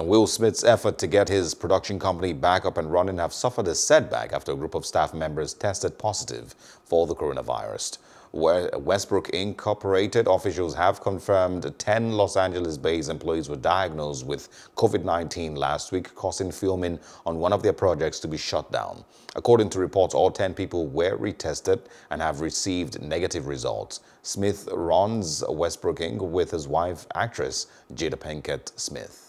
and Will Smith's effort to get his production company back up and running have suffered a setback after a group of staff members tested positive for the coronavirus. Westbrook Inc. officials have confirmed 10 Los Angeles-based employees were diagnosed with COVID-19 last week, causing filming on one of their projects to be shut down. According to reports, all 10 people were retested and have received negative results. Smith runs Westbrook Inc. with his wife, actress Jada Pinkett-Smith.